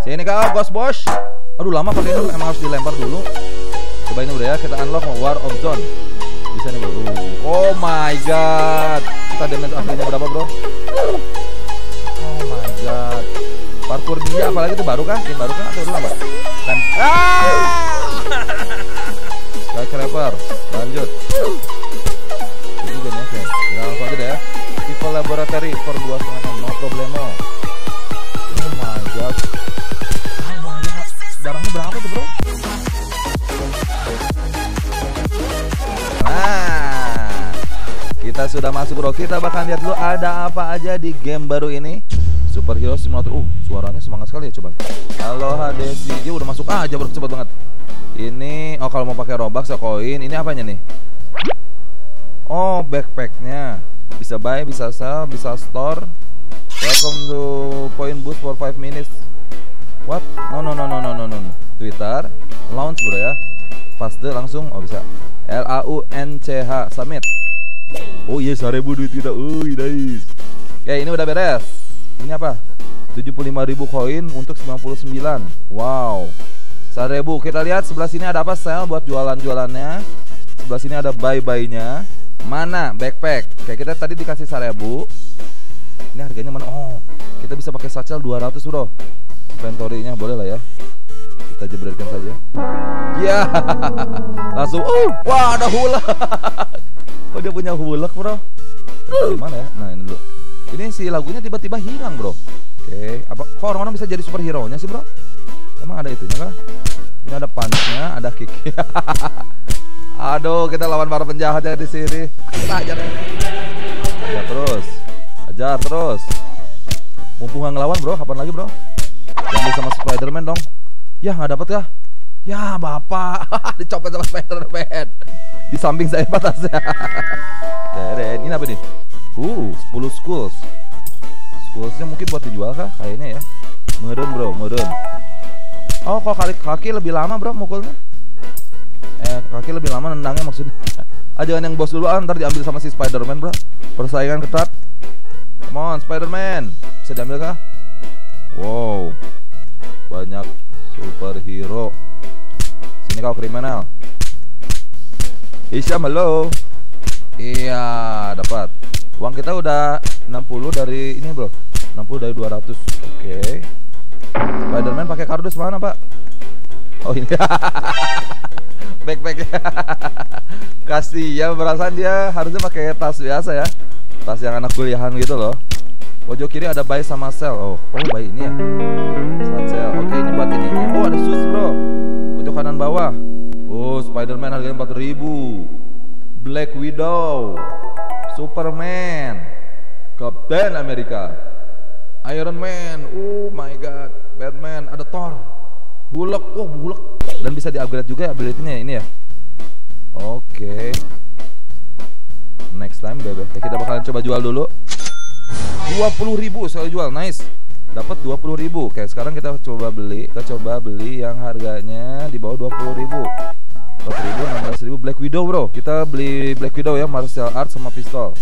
Sini kau, Ghost Boss. Aduh, lama kali ini, emang harus dilempar dulu. Coba ini udah ya, kita unlock War of John. Bisa nih, bro. Oh my god. Kita damage aslinya berapa, bro? Oh my god. Parkour dia apalagi itu baru kah? Game baru kah atau udah lama? Sky Creepers. Lanjut. Ini game ya, guys. Tinggal langsung aja deh ya. Evil Laboratory per 2,5. No problemo. Oh my god. Darahnya berapa tuh, bro? Nah, kita sudah masuk, bro. Kita bakal lihat dulu ada apa aja di game baru ini. Superhero Simulator. Suaranya semangat sekali ya, coba. Halo Hadesy, dia udah masuk aja, bro, cepat banget. Ini, oh kalau mau pakai Robux ya koin. Ini apanya nih? Oh, backpacknya. Bisa buy, bisa sell, bisa store. Welcome to point booth for 5 minutes. What? No. Twitter, launch bro ya. Paste langsung, oh bisa. LAUNCH Summit. Oh iya, 1000 duit kita. Uy, nice. Oke, ini udah beres. Ini apa? 75.000 koin untuk 99. Wow. 1000. Kita lihat sebelah sini ada apa? Sale buat jualan-jualannya. Sebelah sini ada buy-buy-nya. Mana? Backpack. Kayak kita tadi dikasih 1000. Ini harganya mana? Oh, kita bisa pakai sacel 200, bro. Inventory-nya boleh lah ya. Kita jebretkan saja. Ya. Yeah. Langsung wah ada hulak. Kok dia punya hulak, bro? Gimana ya? Nah, ini dulu. Ini si lagunya tiba-tiba hilang, bro. Oke, apa kok orang-orang bisa jadi superhero-nya sih, bro? Emang ada itunya kah? Ini ada punch-nya, ada kick. Aduh, kita lawan para penjahat ya di sini. Kita ajar. Ya terus. Ajar terus. Mumpung nggak ngelawan, bro. Kapan lagi, bro? Yang sama Spider-Man dong. Ya nggak dapat ya. Ya bapak dicopet sama Spider-Man. Di samping saya batasnya. Keren. Ini apa nih? 10 schools. Schoolsnya mungkin buat dijual kah? Kayaknya ya. Merun bro, merun. Oh kalau kaki lebih lama bro mukulnya. Kaki lebih lama nendangnya maksudnya. Jangan yang bos dulu ntar diambil sama si Spider-Man bro. Persaingan ketat. Come on Spider-Man. Bisa diambil kah? Wow, banyak superhero. Sini kau kriminal. Isya melo. Iya, dapat. Uang kita udah 60 dari ini, bro. 60 dari 200. Oke. Spiderman pakai kardus mana, Pak? Oh, ini. Backpack. Kasih ya, perasaan dia harusnya pakai tas biasa ya. Tas yang anak kuliahan gitu loh. Pojok kiri ada buy sama sell. Oh buy ini ya. Sell. Oke, ini buat ini. Oh, ada sus, bro. Pojok kanan bawah. Oh, Spider-Man harganya 4.000. Black Widow. Superman. Captain America. Iron Man. Oh my god. Batman, ada Thor. Hulk. Oh, Hulk. Dan bisa di-upgrade juga ability-nya ini ya. Oke. Next time, bebe. Ya, kita bakalan coba jual dulu. 20.000 saya jual, nice. Dapat 20.000. Oke, sekarang kita coba beli. Kita coba beli yang harganya di bawah 20.000. 4.000, 16.000. Black Widow, bro. Kita beli Black Widow ya, martial art sama pistol.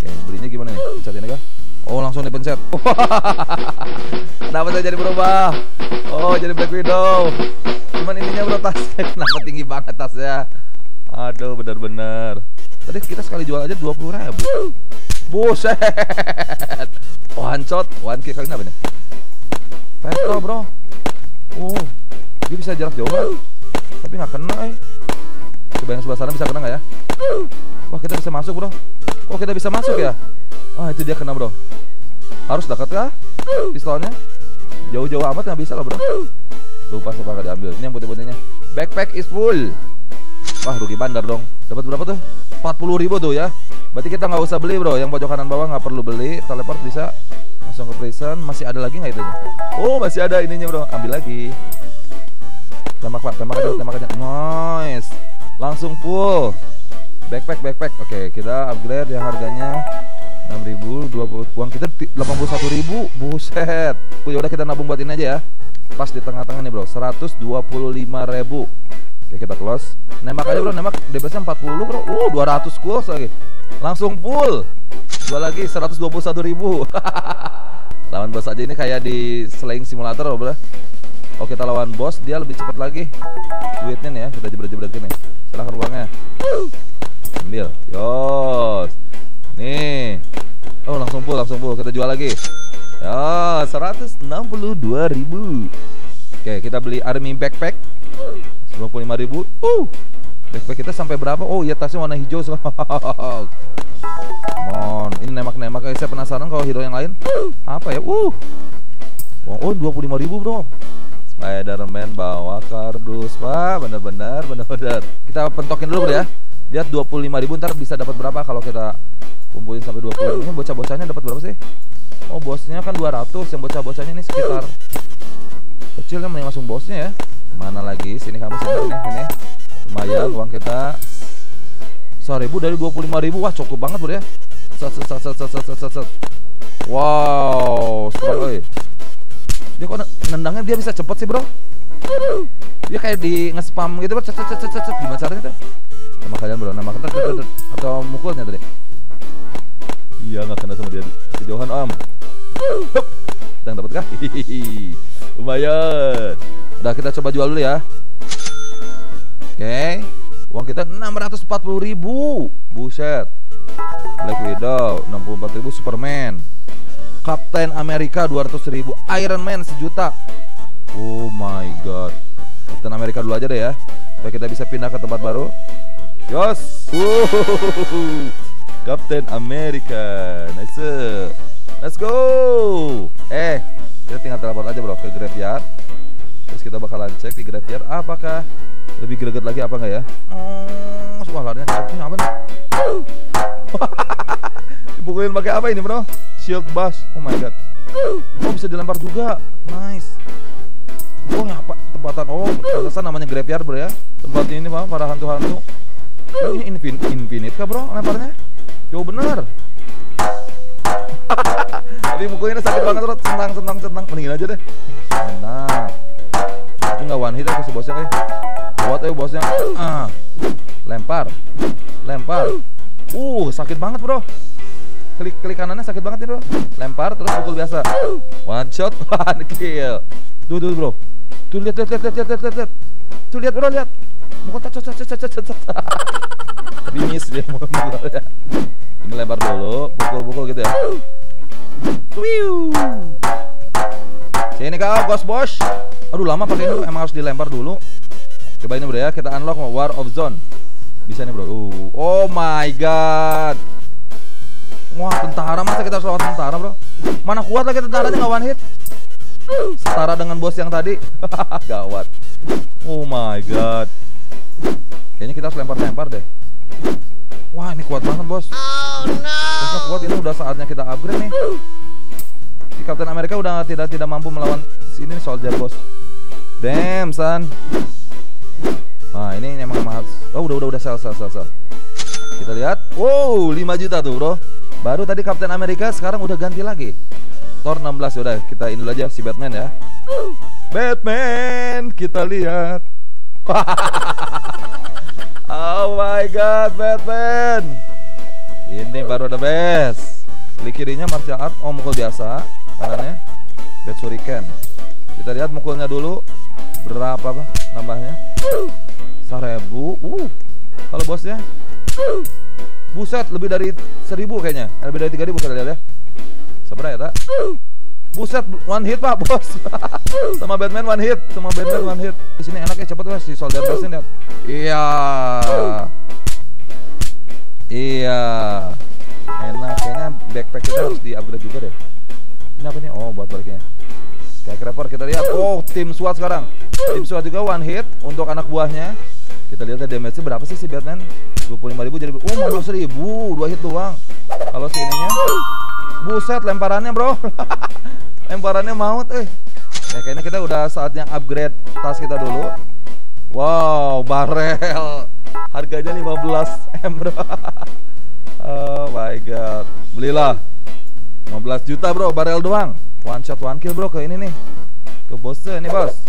Oke, belinya gimana nih? Pencet ini kah? Oh, langsung dipencet. Kenapa saya jadi berubah? Oh, jadi Black Widow. Cuman ininya bro, tasnya kenapa tinggi banget tasnya? Aduh, bener-bener. Tadi kita sekali jual aja 20.000. Buset. One shot, one kick. Kali ini apa nih? Petro bro. Dia bisa jarak jauh kan? Tapi gak kena Coba yang sebelah sana bisa kena gak ya? Wah kita bisa masuk bro. Kok kita bisa masuk ya? Itu dia kena bro. Harus dekat kah? Pistolnya? Jauh-jauh amat gak bisa loh bro. Lupa siapa gak diambil. Ini yang putih-putihnya. Backpack is full. Wah rugi bandar dong. Dapat berapa tuh? 40.000 tuh ya. Berarti kita nggak usah beli bro. Yang pojok kanan bawah nggak perlu beli. Teleport bisa langsung ke prison. Masih ada lagi nggak itunya? Oh masih ada ininya bro. Ambil lagi. Tembak pak, tembak aja, tembak aja. Nice. Langsung full. Backpack, backpack. Oke kita upgrade yang harganya 6.000, 20 uang kita 81.000. Buset. Udah kita nabung buat ini aja ya. Pas di tengah-tengah nih bro. 125.000. Oke, kita close. Nembak aja bro, nembak. DPS-nya 40 bro. 200 goals lagi. Langsung full. Dua lagi 121.000. Lawan bos aja ini kayak di Slaying Simulator loh, bro. Oh, kita lawan bos, dia lebih cepat lagi duitnya nih ya. Kita jebret-jebretin nih. Silahkan uangnya. Ambil. Yos. Nih. Oh, langsung full, langsung full. Kita jual lagi. Ya, 162.000. Oke, kita beli army backpack 95.000. Backpack kita sampai berapa? Oh iya, tasnya warna hijau. Mon, ini nemak-nemak. Saya penasaran kalau hero yang lain apa ya? Oh, 25.000, bro. Spider-Man bawa kardus. Wah, bener-bener. Kita pentokin dulu, bro, ya. Lihat 25.000 ntar bisa dapat berapa kalau kita kumpulin sampai 20.000. Ini bocah-bocahnya dapat berapa sih? Oh, bosnya kan 200. Yang bocah-bocahnya ini sekitar kecil, kan mending langsung bosnya ya. Mana lagi? Sini kamu, sini ini. Lumayan uang kita. 1000 dari 25.000. Wah, cukup banget, bro, ya. Set. Wow, strong. Dia kok nendangnya dia bisa cepet sih, bro. Dia kayak di nge-spam gitu, bro. Cet. Gimana caranya tuh? Nama kalian, bro. Nama kalian atau mukulnya tadi? Iya, nggak kena sama dia. Kejauhan, om. Hup. Kita dapat kah? Lumayan. Udah, kita coba jual dulu ya. Oke. Uang kita 640.000. Buset. Black Widow 64.000, Superman. Captain America 200.000, Iron Man 1.000.000. Oh my god. Captain America dulu aja deh ya, supaya kita bisa pindah ke tempat baru. Yos. Captain America. Nice. Let's go. Kita tinggal telepon aja, bro, ke graveyard. Terus kita bakalan cek di graveyard apakah lebih greget lagi apa enggak ya. Wah, larinya cepetnya apa nih? Dipukulin pakai apa ini, bro? Shield Bass. Oh my god. Oh, bisa dilempar juga. Nice. Oh, ngapa tempatan? Oh, alasan namanya graveyard, bro, ya. Tempat ini mah para hantu-hantu. Oh, ini infinite kah, bro, lemparnya? Jauh bener. Tapi mukulnya sakit banget, bro. Tentang. Mendingin aja deh. Nah. Itu nggak one hit aku si bosnya, buat ayo bosnya. Lempar. Sakit banget, bro. Klik kanannya sakit banget ini, bro. Lempar terus pukul biasa. One shot, one kill. Duh, bro. Tuh lihat. Tuh lihat, bro, lihat. Mau cocok. Finish dia mau ya. Ini lempar dulu, pukul gitu ya. Wiu. Sini kau, Ghost Boss. Aduh, lama pakai ini, emang harus dilempar dulu. Coba ini, bro, ya. Kita unlock War of John. Bisa nih, bro. Oh my god. Wah, tentara. Masa kita harus lawan tentara, bro? Mana kuat lagi tentaranya, nggak one hit. Setara dengan bos yang tadi. Gawat. Oh my god. Kayaknya kita harus lempar-lempar deh. Wah, ini kuat banget, bos. Oh no. Bosnya kuat, ini udah saatnya kita upgrade nih. Si Captain America udah tidak mampu melawan sini soldier, bos. Damn, son. Nah, ini emang mahal. Oh, udah sel. Kita lihat. Wow, 5 juta tuh, bro. Baru tadi Captain America, sekarang udah ganti lagi. Thor 16 udah, kita ini dulu aja si Batman ya. Batman, kita lihat. Oh my god, Batman. Ini baru the best. Klik kirinya martial art, mukul biasa, kanannya bat shuriken. Kita lihat mukulnya dulu. Berapa, Pak? Nambahnya 1000. Kalau bosnya, buset, lebih dari 1000 kayaknya. Lebih dari 3000 kita lihat ya. Sabar ya, tak? Buset, one hit, Pak, bos. Sama Batman one hit. Di sini enaknya cepet lah si soldier bosnya, lihat. Iya. Enak, kayaknya backpack kita harus di-upgrade juga deh. Ini apa nih? Oh, buat baliknya. Sky Creepers kita lihat. Oh, tim SWAT sekarang. Tim SWAT juga one hit untuk anak buahnya. Kita lihat damage-nya berapa sih si Batman? 25.000 jadi 15.000, 2 hit doang. Kalau si ininya, buset, lemparannya, bro. Lemparannya maut. Ya, kayaknya kita udah saatnya upgrade tas kita dulu. Wow, barel. Harganya 15M, bro. Oh my god. Belilah. 15 juta, bro, barel doang. One shot one kill, bro, ke ini nih. Ke bosnya nih, bos.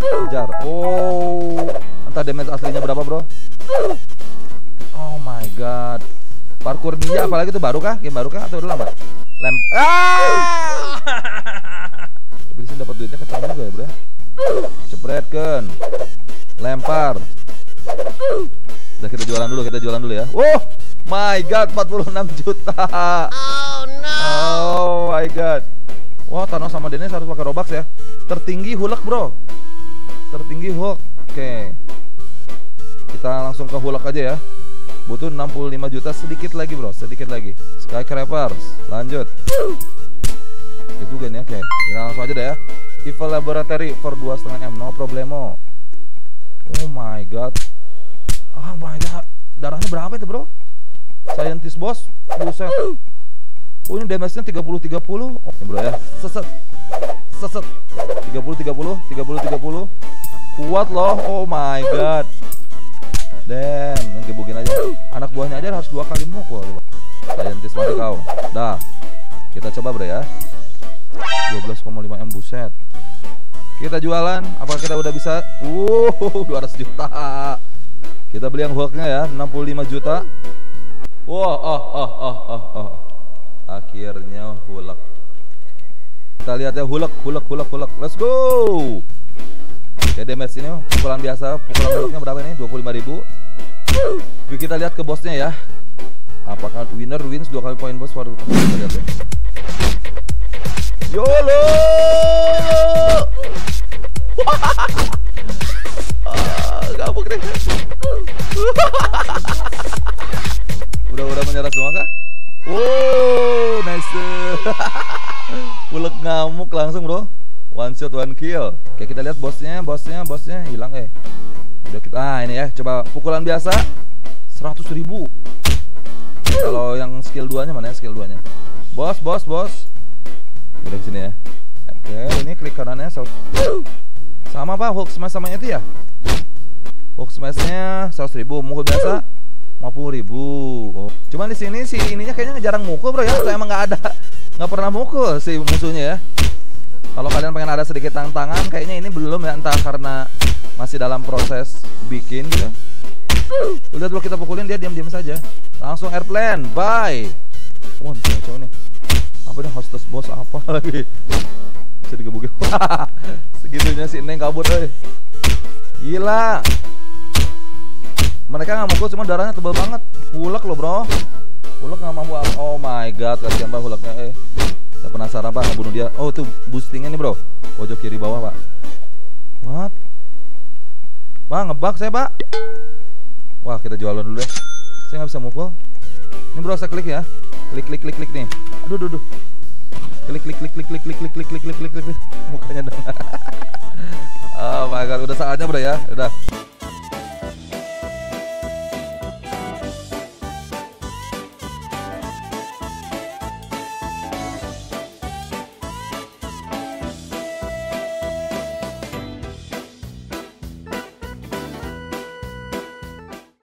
Kejar. Oh, entah damage aslinya berapa, bro. Oh my god. Parkour ninja apalagi itu, barukah? Game barukah atau udah lama? Lem. Tapi disini dapat duitnya kencang juga ya bro. Cepretkan, lempar. Udah kita jualan dulu ya. Wow, my god, 46 juta. Oh no. Oh my god. Wah, wow, Thanos sama Dennis harus pakai Robux ya. Tertinggi Hulk bro. Tertinggi Hulk. Oke. Kita langsung ke Hulk aja ya. Butuh 65 juta sedikit lagi bro, sedikit lagi. Sky Creepers, lanjut. Itu kan ya, oke. Kita langsung aja deh ya. Evil Laboratory for 2,5 M, no problemo. Oh my god. Oh my god. Darahnya berapa itu bro? Scientist boss, buset. Oh ini damage-nya 30-30. Oh ini bro ya. Seset. Seset. 30-30, 30-30. Kuat loh. Oh my god. Damn, gebukin aja. Anak buahnya aja harus 2 kali mukul. Scientist mati kau. Dah. Kita coba bro ya. 12,5 M, buset. Kita jualan. Apakah kita udah bisa? 200 juta. Kita beli yang Hulk-nya ya, 65 juta. Wah, oh. Akhirnya Hulk. Kita lihat ya, Hulk. Let's go. Oke, damage ini pukulan biasa, pukulan Hulknya berapa ini? 25.000. Kita lihat ke bosnya ya. Apakah winner wins 2 kali poin bos? Waduh, kita lihat ya. YOLO. Gabuk deh. Udah menyerah semua kah? Wow, nice. Hulk ngamuk langsung bro. 1 shot 1 kill. Oke, kita lihat bosnya hilang eh. Udah kita, ini ya, coba pukulan biasa 100.000. Kalau yang skill 2-nya mana ya, skill 2-nya? Bos. Udah sini ya. Oke, ini klik kanannya sama apa? Hulk smash sama itu ya? Hulk smash-nya 100.000, mukul biasa 50.000. Oh. Cuman di sini si ininya kayaknya jarang mukul bro ya. Saya emang nggak pernah mukul si musuhnya ya. Kalau kalian pengen ada sedikit tantangan, kayaknya ini belum ya, entah karena masih dalam proses bikin gitu. Udah dulu kita pukulin, dia diam-diam saja. Langsung airplane, bye. Wah, kacau nih. Apa nih hostess boss apa lagi? Bisa digebukin. Segitunya si Neng kabur, eh. Gila. Mereka nggak mukul, cuma darahnya tebal banget. Hulk loh bro. Hulk nggak mampu. Oh my god, kasihan pak Hulknya. Saya penasaran pak, bunuh dia. Oh tuh boostingnya nih bro. Pojok kiri bawah pak. What? Pak ngebug saya pak. Wah, kita jualan dulu ya. Saya nggak bisa mukul. Ini bro saya klik ya. Klik nih. Aduh. Klik. Mukanya dong. Oh my god, udah saatnya bro ya. Udah.